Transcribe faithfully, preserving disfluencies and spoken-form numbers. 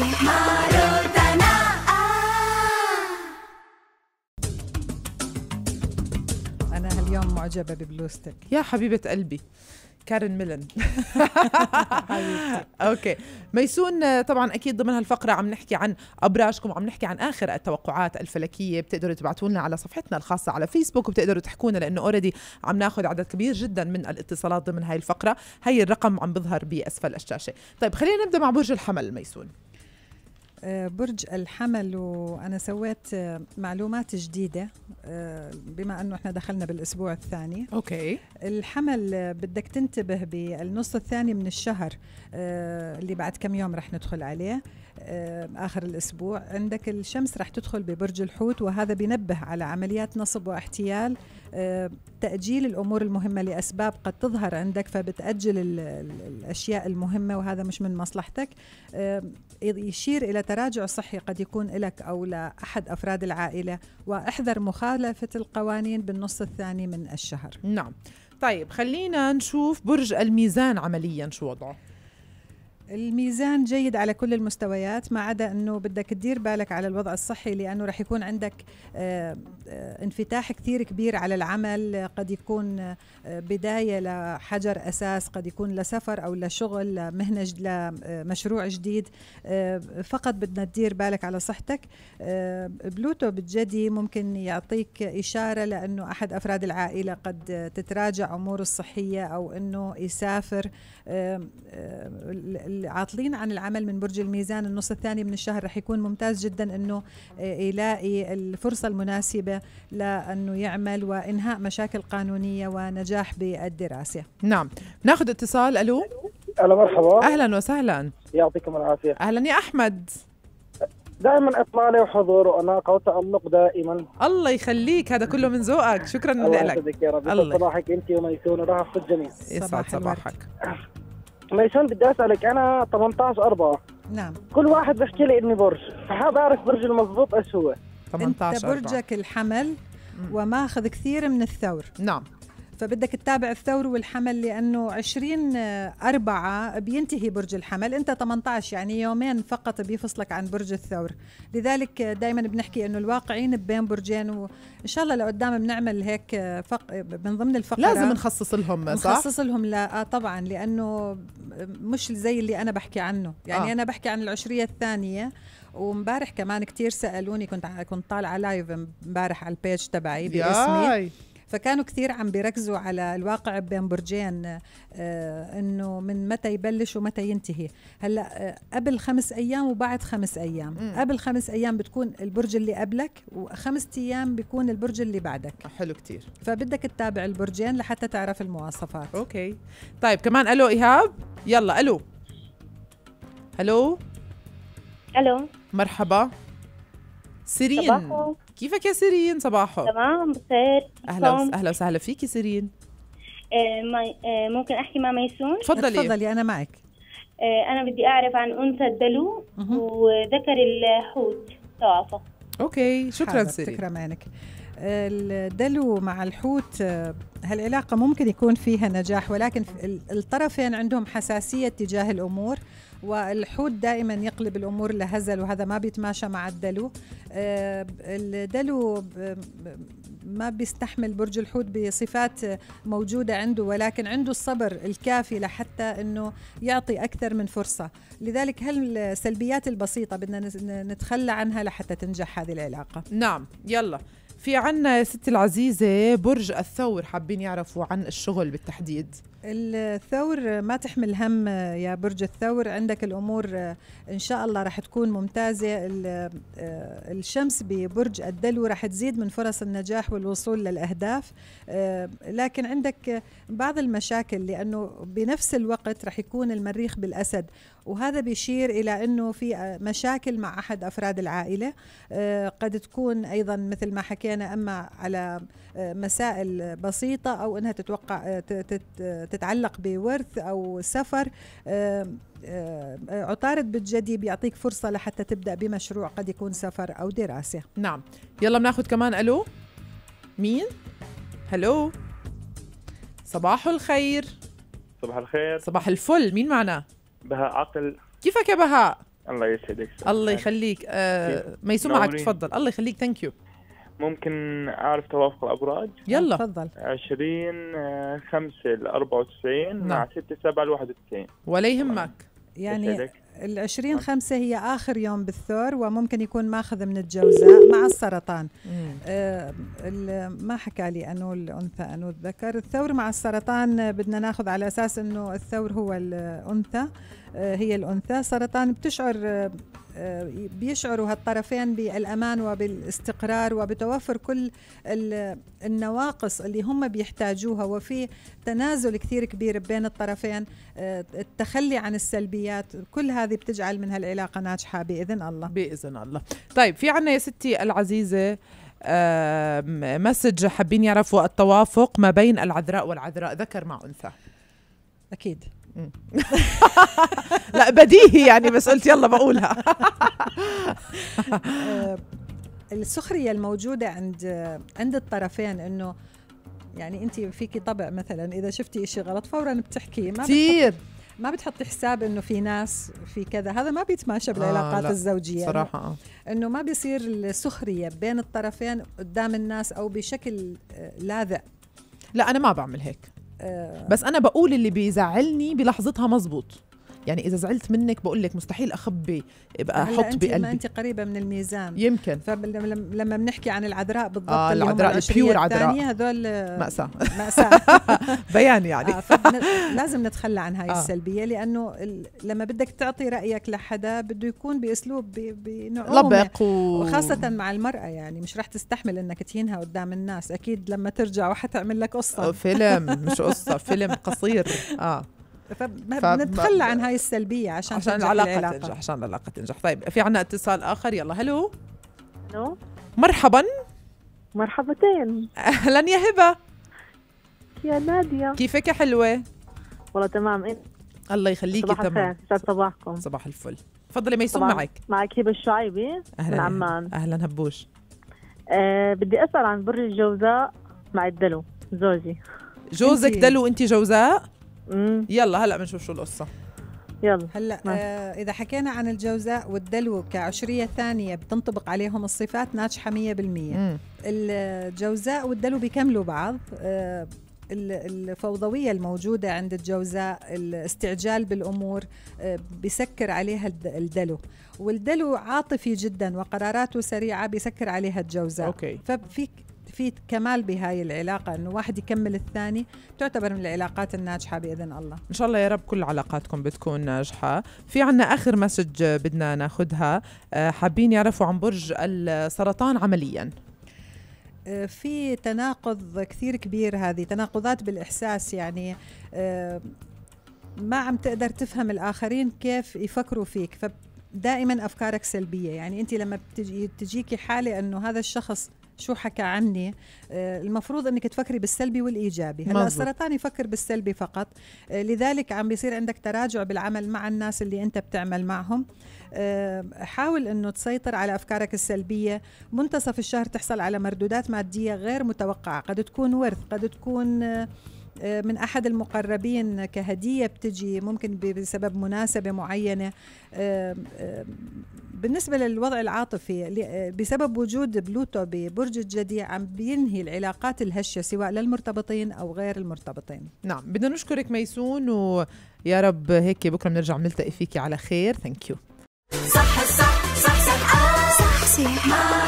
نفسي. مارودانا آه. أنا هاليوم معجبة ببلوستك يا حبيبة قلبي كارين ميلن. أوكي ميسون، طبعا أكيد ضمن هالفقرة عم نحكي عن أبراجكم، عم نحكي عن آخر التوقعات الفلكية. بتقدروا تبعتوا لنا على صفحتنا الخاصة على فيسبوك، وبتقدروا تحكونا لأنه أوريدي عم ناخذ عدد كبير جدا من الاتصالات ضمن هاي الفقرة. هاي الرقم عم بظهر بأسفل الشاشة. طيب خلينا نبدأ مع برج الحمل ميسون. برج الحمل، وأنا سويت معلومات جديدة بما أنه إحنا دخلنا بالأسبوع الثاني. أوكي الحمل بدك تنتبه بالنص الثاني من الشهر اللي بعد كم يوم رح ندخل عليه، آخر الأسبوع عندك الشمس رح تدخل ببرج الحوت، وهذا بينبه على عمليات نصب واحتيال، تأجيل الأمور المهمة لأسباب قد تظهر عندك، فبتأجل الأشياء المهمة وهذا مش من مصلحتك. يشير إلى تراجع صحي قد يكون لك أو لأحد أفراد العائلة، واحذر مخالفة القوانين بالنص الثاني من الشهر. نعم طيب خلينا نشوف برج الميزان عمليا شو وضعه. الميزان جيد على كل المستويات، ما عدا أنه بدك تدير بالك على الوضع الصحي، لأنه رح يكون عندك انفتاح كثير كبير على العمل، قد يكون بداية لحجر أساس، قد يكون لسفر أو لشغل، لمهنة، لمشروع جديد، فقط بدنا تدير بالك على صحتك. بلوتو بالجدي ممكن يعطيك إشارة لأنه أحد أفراد العائلة قد تتراجع أموره الصحية أو أنه يسافر. عاطلين عن العمل من برج الميزان النص الثاني من الشهر رح يكون ممتاز جدا انه يلاقي الفرصة المناسبة لانه يعمل، وانهاء مشاكل قانونية ونجاح بالدراسة. نعم ناخذ اتصال. الو اهلا مرحبا. اهلا وسهلا يعطيكم العافية. اهلا يا احمد. دائما اطلالي وحضور واناقه وتالق دائما. الله يخليك، هذا كله من ذوقك، شكرا لك. الله يسعدك يا رب. صباحك انت وميسون راح في الجميع. يسعد صباحك ميسون. بدي اسالك، انا ثمانية عشر أربعة. نعم كل واحد بحكي لي اني برج، فحاب اعرف برج المضبوط ايش هو. ثمانية عشر أربعة انت برجك الحمل وماخذ كثير من الثور. نعم فبدك تتابع الثور والحمل، لانه عشرين أربعة بينتهي برج الحمل، انت ثمانية عشر يعني يومين فقط بيفصلك عن برج الثور. لذلك دائما بنحكي انه الواقعين بين برجين، وان شاء الله لقدام بنعمل هيك فق... من ضمن الفقره لازم نخصص لهم، صح؟ نخصص لهم لا آه طبعا، لانه مش زي اللي انا بحكي عنه، يعني آه. انا بحكي عن العشريه الثانيه. ومبارح كمان كثير سالوني، كنت كنت طالعه لايف امبارح على البيج تبعي باسمي، فكانوا كثير عم بيركزوا على الواقع بين برجين، آه انه من متى يبلش ومتى ينتهي. هلا آه قبل خمس ايام وبعد خمس ايام. مم. قبل خمس ايام بتكون البرج اللي قبلك، وخمس ايام بيكون البرج اللي بعدك. حلو كثير، فبدك تتابع البرجين لحتى تعرف المواصفات. اوكي طيب كمان الو ايهاب. يلا الو. الو الو مرحبا سيرين. صباحو. كيفك يا سيرين؟ صباحو تمام بخير. اهلا اهلا وسهلا فيكي سيرين. آه مي... آه ممكن احكي مع ميسون؟ تفضلي تفضلي انا معك. آه انا بدي اعرف عن انثى الدلو وذكر الحوت تعافى. اوكي شكرا سيرين، شكرا عينك. الدلو مع الحوت هالعلاقة ممكن يكون فيها نجاح، ولكن الطرفين عندهم حساسية تجاه الأمور، والحوت دائما يقلب الأمور لهزل، وهذا ما بيتماشى مع الدلو. الدلو ما بيستحمل برج الحوت بصفات موجودة عنده، ولكن عنده الصبر الكافي لحتى أنه يعطي أكثر من فرصة. لذلك هالسلبيات البسيطة بدنا نتخلى عنها لحتى تنجح هذه العلاقة. نعم يلا في عنا يا ستي العزيزة برج الثور، حابين يعرفوا عن الشغل بالتحديد. الثور ما تحمل هم يا برج الثور، عندك الأمور إن شاء الله رح تكون ممتازة. الشمس ببرج الدلو رح تزيد من فرص النجاح والوصول للأهداف، لكن عندك بعض المشاكل لأنه بنفس الوقت رح يكون المريخ بالأسد، وهذا بيشير إلى أنه في مشاكل مع أحد أفراد العائلة. قد تكون أيضا مثل ما حكينا أما على مسائل بسيطة، أو أنها تتوقع تتعلق بورث أو سفر. عطارد بالجدي بيعطيك فرصة لحتى تبدأ بمشروع قد يكون سفر أو دراسة. نعم يلا بناخذ كمان ألو. مين؟ هلو صباح الخير. صباح الخير. صباح الفل. مين معنا؟ بهاء عقل. كيفك يا بهاء؟ الله يسعدك. الله يخليك. آه ميسون معك، تفضل. الله يخليك، ثانك يو. ممكن اعرف توافق الابراج؟ يلا تفضل. عشرين خمسة لأربعة وتسعين مع ستة سبعة لواحد وتسعين. ولا يهمك. يعني العشرين خمسة هي آخر يوم بالثور، وممكن يكون ماخذ من الجوزاء مع السرطان. آه ما حكى لي أنو الأنثى أنو الذكر. الثور مع السرطان بدنا ناخذ على أساس أنه الثور هو الأنثى، آه هي الأنثى. سرطان بتشعر، آه بيشعروا هالطرفين بالأمان وبالاستقرار وبتوفر كل النواقص اللي هم بيحتاجوها، وفي تنازل كثير كبير بين الطرفين، التخلي عن السلبيات، كل هذه بتجعل من هالعلاقة ناجحة بإذن الله. بإذن الله. طيب، في عنا يا ستي العزيزة مسج حابين يعرفوا التوافق ما بين العذراء والعذراء، ذكر مع أنثى. أكيد. لا بديهي يعني، بس قلت يلا بقولها. السخرية الموجودة عند عند الطرفين، انه يعني انت فيكي طبع مثلا اذا شفتي اشي غلط فورا بتحكيه، ما كثير ما بتحطي حساب انه في ناس في كذا، هذا ما بيتماشى بالعلاقات آه الزوجيه صراحه، انه ما بيصير السخرية بين الطرفين قدام الناس او بشكل لاذع. لا انا ما بعمل هيك، بس أنا بقول اللي بيزعلني بلحظتها مزبوط. يعني إذا زعلت منك بقول لك مستحيل أخبي، يبقى أحط بقلبي. هلا أنت قريبة من الميزان يمكن، فلما بنحكي عن العذراء بالضبط، آه العذراء البيور عذراء هذول مأساة مأساة بيان يعني. آه لازم نتخلى عن هاي آه. السلبية، لأنه لما بدك تعطي رأيك لحدا بده يكون بأسلوب بنعومة لبق، و... وخاصة مع المرأة، يعني مش رح تستحمل إنك تهينها قدام الناس، أكيد لما ترجع وحتعمل لك قصة فيلم مش قصة فيلم قصير. آه فبنتخلى عن هاي السلبية عشان عشان العلاقة العلاقة تنجح، عشان العلاقة تنجح. طيب في عنا اتصال آخر، يلا. هلو هلو مرحبا. مرحبتين. أهلا يا هبة. يا نادية كيفك يا حلوة؟ والله تمام. إيه؟ الله يخليكي. صباح تمام. صباح صباحكم. صباح الفل. تفضلي ميسون معك. معك هبة الشعيبي من عمان. أهلا هبوش. أه بدي أسأل عن برج الجوزاء مع الدلو زوجي. جوزك دلو وأنت جوزاء؟ مم. يلا هلا بنشوف شو القصه. يلا هلا آه اذا حكينا عن الجوزاء والدلو كعشريه ثانيه بتنطبق عليهم الصفات ناجحه مية بالمية. الجوزاء والدلو بيكملوا بعض، آه الفوضويه الموجوده عند الجوزاء، الاستعجال بالامور آه بيسكر عليها الدلو، والدلو عاطفي جدا وقراراته سريعه بيسكر عليها الجوزاء. اوكي ففي في كمال بهاي العلاقة، إنه واحد يكمل الثاني، تعتبر من العلاقات الناجحة بإذن الله. إن شاء الله يا رب كل علاقاتكم بتكون ناجحة. في عنا آخر مسج بدنا ناخدها، حابين يعرفوا عن برج السرطان عملياً. في تناقض كثير كبير، هذه تناقضات بالإحساس، يعني ما عم تقدر تفهم الآخرين كيف يفكروا فيك، فدائماً أفكارك سلبية. يعني أنت لما بتجيكي حالة إنه هذا الشخص شو حكى عني، المفروض انك تفكري بالسلبي والايجابي. هلا السرطان يفكر بالسلبي فقط، لذلك عم بيصير عندك تراجع بالعمل مع الناس اللي انت بتعمل معهم. حاول انه تسيطر على افكارك السلبيه. منتصف الشهر تحصل على مردودات ماديه غير متوقعه، قد تكون ورث، قد تكون من احد المقربين كهديه بتجي، ممكن بسبب مناسبه معينه. بالنسبه للوضع العاطفي، بسبب وجود بلوتو ببرج الجدي عم بينهي العلاقات الهشه سواء للمرتبطين او غير المرتبطين. نعم، بدنا نشكرك ميسون، ويا رب هيك بكره بنرجع بنلتقي فيكي على خير. ثانك يو. صح صح صح صح صح صح